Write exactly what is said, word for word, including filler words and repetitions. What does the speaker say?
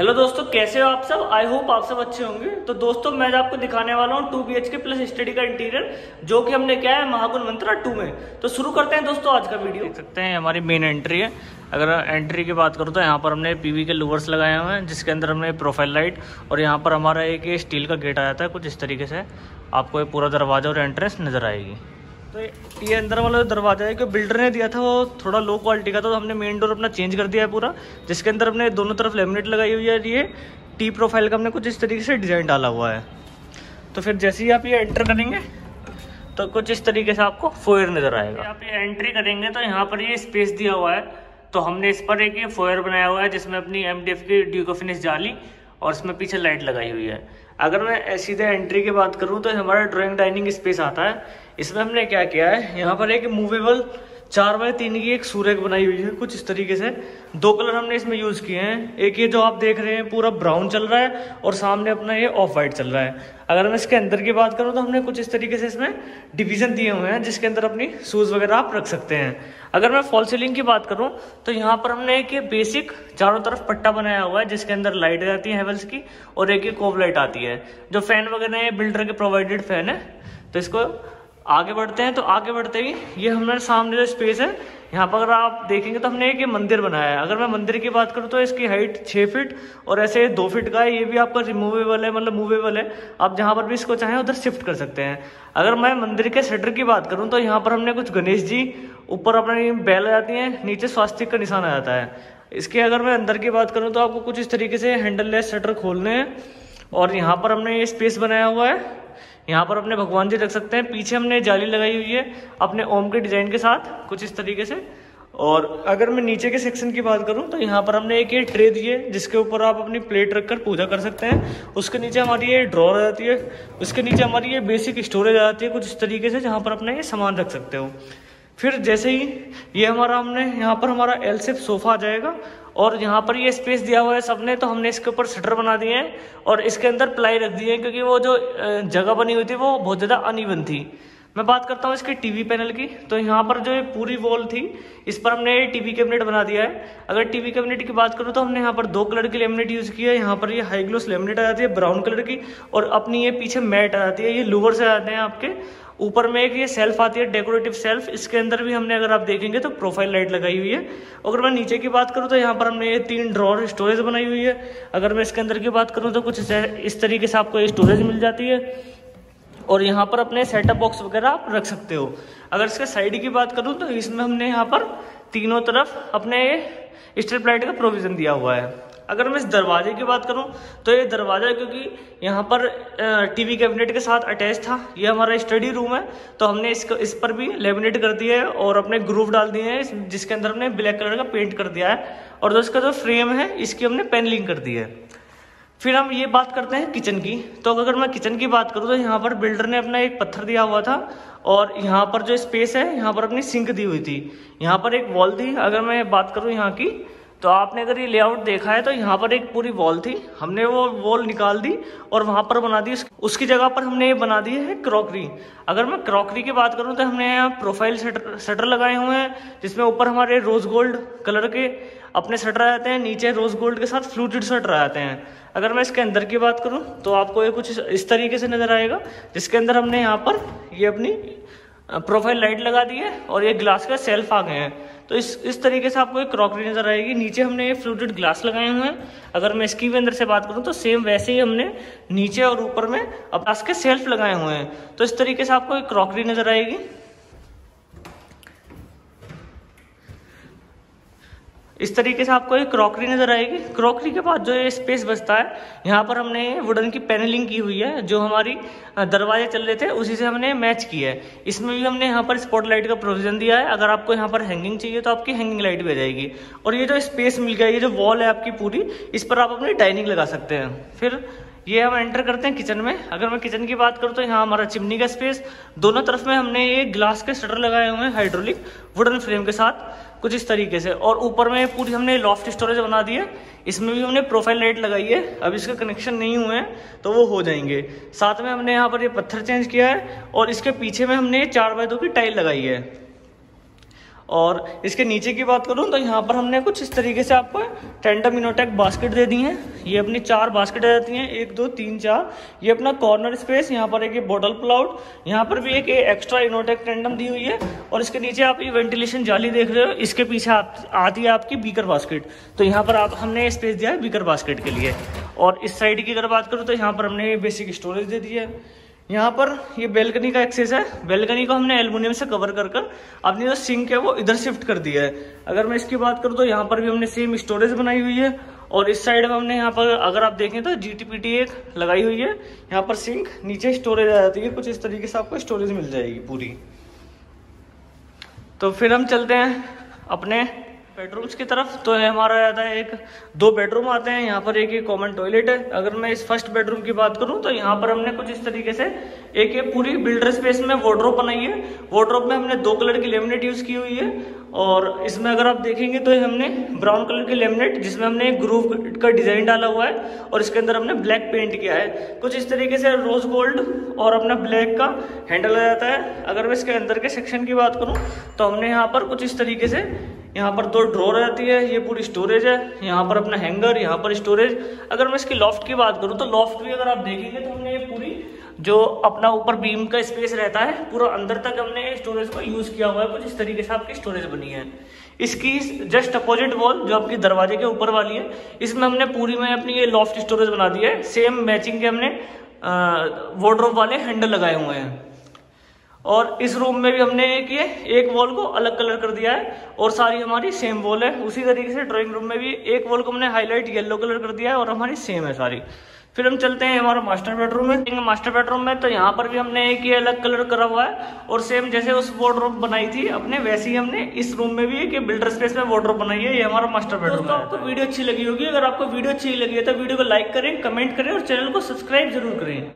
Hello दोस्तों, कैसे हो आप सब। आई होप आप सब अच्छे होंगे। तो दोस्तों मैं आपको दिखाने वाला हूँ two B H K plus study का इंटीरियर जो कि हमने क्या है महागुन मंत्रा टू में। तो शुरू करते हैं दोस्तों आज का वीडियो। देख सकते हैं हमारी मेन एंट्री है। अगर एंट्री की बात करूँ तो यहाँ पर हमने पीवी के लूवर्स लगाए हुए हैं जिसके अंदर हमने प्रोफाइल लाइट और यहाँ पर हमारा एक स्टील का गेट आ जाता है। कुछ इस तरीके से आपको पूरा दरवाजा और एंट्रेंस नजर आएगी। तो ये अंदर वाला जो दरवाजा है कि बिल्डर ने दिया था वो थोड़ा लो क्वालिटी का था, तो हमने मेन डोर अपना चेंज कर दिया है पूरा, जिसके अंदर हमने दोनों तरफ लेमिनेट लगाई हुई है। ये टी प्रोफाइल का हमने कुछ इस तरीके से डिज़ाइन डाला हुआ है। तो फिर जैसे ही आप ये एंटर करेंगे तो कुछ इस तरीके से आपको फोयर नज़र आएगा। आप ये एंट्री करेंगे तो यहाँ पर ये स्पेस दिया हुआ है, तो हमने इस पर एक ये फोयर बनाया हुआ है जिसमें अपनी एम डी एफ की ड्यूको फिनिश डाली और इसमें पीछे लाइट लगाई हुई है। अगर मैं सीधे एंट्री की बात करूं तो हमारा ड्राइंग डाइनिंग स्पेस आता है। इसमें हमने क्या किया है, यहाँ पर एक मूवेबल चार बाय तीन की एक सूरज बनाई हुई है कुछ इस तरीके से। दो कलर हमने इसमें यूज़ किए हैं, एक ये जो आप देख रहे हैं पूरा ब्राउन चल रहा है और सामने अपना ये ऑफ वाइट चल रहा है। अगर मैं इसके अंदर की बात करूँ तो हमने कुछ इस तरीके से इसमें डिवीज़न दिए हुए हैं जिसके अंदर अपनी शूज़ वगैरह आप रख सकते हैं। अगर मैं फॉल सीलिंग की बात करूँ तो यहाँ पर हमने एक ये बेसिक चारों तरफ पट्टा बनाया हुआ है जिसके अंदर लाइट जाती है हेवल्स की और एक ये कोव लाइट आती है। जो फैन वगैरह है बिल्डर के प्रोवाइडेड फैन है। तो इसको आगे बढ़ते हैं, तो आगे बढ़ते ही ये हमारे सामने जो स्पेस है यहाँ पर अगर आप देखेंगे तो हमने एक ये मंदिर बनाया है। अगर मैं मंदिर की बात करूँ तो इसकी हाइट छः फीट और ऐसे दो फीट का है। ये भी आपका रिमूवेबल है, मतलब मूवेबल है, आप जहाँ पर भी इसको चाहें उधर शिफ्ट कर सकते हैं। अगर मैं मंदिर के शटर की बात करूँ तो यहाँ पर हमने कुछ गणेश जी, ऊपर अपनी बेल आ जाती है, नीचे स्वास्तिक का निशान आ जाता है। इसके अगर मैं अंदर की बात करूँ तो आपको कुछ इस तरीके से हैंडललेस शटर खोलने हैं और यहाँ पर हमने ये स्पेस बनाया हुआ है। यहाँ पर अपने भगवान जी रख सकते हैं। पीछे हमने जाली लगाई हुई है अपने ओम के डिजाइन के साथ कुछ इस तरीके से। और अगर मैं नीचे के सेक्शन की बात करूँ तो यहाँ पर हमने एक ये ट्रे दी है जिसके ऊपर आप अपनी प्लेट रखकर पूजा कर सकते हैं। उसके नीचे हमारी ये ड्रॉर आ जाती है, उसके नीचे हमारी ये बेसिक स्टोरेज आ जाती है कुछ इस तरीके से, जहाँ पर अपने ये सामान रख सकते हो। फिर जैसे ही ये हमारा हमने यहाँ पर हमारा एल शेप सोफा आ जाएगा और यहाँ पर ये स्पेस दिया हुआ है सबने, तो हमने इसके ऊपर शटर बना दिए हैं और इसके अंदर प्लाई रख दिए हैं क्योंकि वो जो जगह बनी हुई थी वो बहुत ज़्यादा अनइवन थी। मैं बात करता हूँ इसके टीवी पैनल की, तो यहाँ पर जो ये पूरी वॉल थी इस पर हमने टीवी कैबिनेट बना दिया है। अगर टीवी कैबिनेट की बात करूँ तो हमने यहाँ पर दो कलर की लेमिनेट यूज़ की है। यहाँ पर ये हाई ग्लोस लेमिनेट आ जाती है ब्राउन कलर की और अपनी ये पीछे मैट आ जाती है। ये लूवर्स आ जाते हैं आपके ऊपर में। एक ये सेल्फ आती है डेकोरेटिव सेल्फ, इसके अंदर भी हमने अगर आप देखेंगे तो प्रोफाइल लाइट लगाई हुई है। अगर मैं नीचे की बात करूँ तो यहाँ पर हमने ये तीन ड्रॉर स्टोरेज बनाई हुई है। अगर मैं इसके अंदर की बात करूँ तो कुछ इस तरीके से आपको ये स्टोरेज मिल जाती है और यहाँ पर अपने सेटअप बॉक्स वगैरह आप रख सकते हो। अगर इसके साइड की बात करूँ तो इसमें हमने यहाँ पर तीनों तरफ अपने ये स्ट्रिप लाइट का प्रोविज़न दिया हुआ है। अगर मैं इस दरवाजे की बात करूं तो ये दरवाज़ा क्योंकि यहाँ पर टीवी कैबिनेट के साथ अटैच था, ये हमारा स्टडी रूम है, तो हमने इसको इस पर भी लेमिनेट कर दिया है और अपने ग्रूव डाल दिए हैं जिसके अंदर हमने ब्लैक कलर का पेंट कर दिया है और जो इसका जो फ्रेम है इसकी हमने पैनलिंग कर दी है। फिर हम ये बात करते हैं किचन की। तो अगर मैं किचन की बात करूँ तो यहाँ पर बिल्डर ने अपना एक पत्थर दिया हुआ था और यहाँ पर जो स्पेस है यहाँ पर अपनी सिंक दी हुई थी, यहाँ पर एक वॉल थी। अगर मैं बात करूँ यहाँ की तो आपने अगर ये लेआउट देखा है तो यहाँ पर एक पूरी वॉल थी, हमने वो वॉल निकाल दी और वहाँ पर बना दी, उसकी जगह पर हमने ये बना दी है क्रॉकरी। अगर मैं क्रॉकरी की बात करूँ तो हमने यहाँ प्रोफाइल शटर शटर लगाए हुए हैं जिसमें ऊपर हमारे रोज़ गोल्ड कलर के अपने शटर आ जाते हैं, नीचे रोज़ गोल्ड के साथ फ्लूटेड शटर आ जाते हैं। अगर मैं इसके अंदर की बात करूँ तो आपको ये कुछ इस तरीके से नज़र आएगा जिसके अंदर हमने यहाँ पर ये अपनी प्रोफाइल लाइट लगा दी है और ये ग्लास का सेल्फ आ गए हैं। तो इस इस तरीके से आपको एक क्रॉकरी नज़र आएगी। नीचे हमने ये फ्लूटेड ग्लास लगाए हुए हैं। अगर मैं इसकी भी अंदर से बात करूं तो सेम वैसे ही हमने नीचे और ऊपर में अब ग्लास के सेल्फ लगाए हुए हैं। तो इस तरीके से आपको एक क्रॉकरी नज़र आएगी। इस तरीके से आपको एक क्रॉकरी नज़र आएगी। क्रॉकरी के बाद जो ये स्पेस बचता है यहाँ पर हमने वुडन की पैनलिंग की हुई है, जो हमारी दरवाजे चल रहे थे उसी से हमने मैच किया है। इसमें भी हमने यहाँ पर स्पॉटलाइट का प्रोविज़न दिया है। अगर आपको यहाँ पर हैंगिंग चाहिए तो आपकी हैंगिंग लाइट भी आ जाएगी। और ये जो स्पेस मिल गया, ये जो वॉल है आपकी पूरी, इस पर आप अपनी डाइनिंग लगा सकते हैं। फिर ये हम एंटर करते हैं किचन में। अगर मैं किचन की बात करूँ तो यहाँ हमारा चिमनी का स्पेस, दोनों तरफ में हमने ये ग्लास के शटर लगाए हुए हैं हाइड्रोलिक वुडन फ्रेम के साथ कुछ इस तरीके से। और ऊपर में पूरी हमने लॉफ्ट स्टोरेज बना दी है, इसमें भी हमने प्रोफाइल लाइट लगाई है। अब इसके कनेक्शन नहीं हुए हैं तो वो हो जाएंगे। साथ में हमने यहाँ पर ये पत्थर चेंज किया है और इसके पीछे में हमने चार बाय दो की टाइल लगाई है और इसके नीचे की बात करूँ तो यहाँ पर हमने कुछ इस तरीके से आपको टेंडम इनोटेक बास्केट दे दी हैं। ये अपनी चार बास्केट दे देती हैं, एक दो तीन चार। ये अपना कॉर्नर स्पेस, यहाँ पर एक बॉटल प्लाउट, यहाँ पर भी एक एक्स्ट्रा इनोटेक टेंडम दी हुई है। और इसके नीचे आप ये वेंटिलेशन जाली देख रहे हो, इसके पीछे आप आती है आपकी बीकर बास्केट। तो यहाँ पर आप हमने स्पेस दिया है बीकर बास्केट के लिए। और इस साइड की अगर बात करूँ तो यहाँ पर हमने बेसिक स्टोरेज दे दी है। यहाँ पर ये बेलकनी का एक्सेस है, बेलकनी को हमने एल्युमिनियम से कवर कर कर अपनी जो सिंक है वो इधर शिफ्ट कर दिया है। अगर मैं इसकी बात करूँ तो यहाँ पर भी हमने सेम स्टोरेज बनाई हुई है। और इस साइड में हमने यहाँ पर अगर आप देखें तो जीटीपीटी एक लगाई हुई है, यहाँ पर सिंक, नीचे स्टोरेज आ जाती है। कुछ इस तरीके से आपको स्टोरेज मिल जाएगी पूरी। तो फिर हम चलते हैं अपने बेडरूम्स की तरफ। तो हमारा आता है एक दो बेडरूम आते हैं, यहाँ पर एक एक कॉमन टॉयलेट है। अगर मैं इस फर्स्ट बेडरूम की बात करूँ तो यहाँ पर हमने कुछ इस तरीके से एक एक पूरी बिल्डर स्पेस में वार्डरोब बनाई है। वार्डरोब में हमने दो कलर की लेमिनेट यूज़ की हुई है। और इसमें अगर आप देखेंगे तो हमने ब्राउन कलर की लेमिनेट, जिसमें हमने एक ग्रूव का डिज़ाइन डाला हुआ है और इसके अंदर हमने ब्लैक पेंट किया है। कुछ इस तरीके से रोज़ गोल्ड और अपना ब्लैक का हैंडल आ जाता है। अगर मैं इसके अंदर के सेक्शन की बात करूँ तो हमने यहाँ पर कुछ इस तरीके से यहाँ पर दो ड्रॉ रहती है, ये पूरी स्टोरेज है। यहाँ पर अपना हैंगर, यहाँ पर स्टोरेज। अगर मैं इसकी लॉफ्ट की बात करूँ तो लॉफ्ट भी अगर आप देखेंगे तो हमने ये पूरी जो अपना ऊपर बीम का स्पेस रहता है पूरा अंदर तक हमने स्टोरेज को यूज़ किया हुआ है। कुछ इस तरीके से आपकी स्टोरेज बनी है। इसकी जस्ट अपोजिट वॉल जो आपकी दरवाजे के ऊपर वाली है, इसमें हमने पूरी में अपनी ये लॉफ्ट स्टोरेज बना दी है। सेम मैचिंग के हमने वार्डरोब वाले हैंडल लगाए हुए हैं। और इस रूम में भी हमने ये एक वॉल को अलग कलर कर दिया है और सारी हमारी सेम वॉल है। उसी तरीके से ड्राइंग रूम में भी एक वॉल को हमने हाईलाइट येलो कलर कर दिया है और हमारी सेम है सारी। फिर हम चलते हैं हमारा मास्टर बेडरूम में। मास्टर बेडरूम में तो यहाँ पर भी हमने एक ये अलग कलर करा हुआ है और सेम जैसे उस वार्डरोब बनाई थी अपने वैसे ही हमने इस रूम में भी एक बिल्डर स्पेस में वार्डरोब बनाई है। ये हमारा मास्टर बेडरूम है। आपको वीडियो अच्छी लगी होगी, अगर आपको वीडियो अच्छी लगी है तो वीडियो को लाइक करें, कमेंट करें और चैनल को सब्सक्राइब जरूर करें।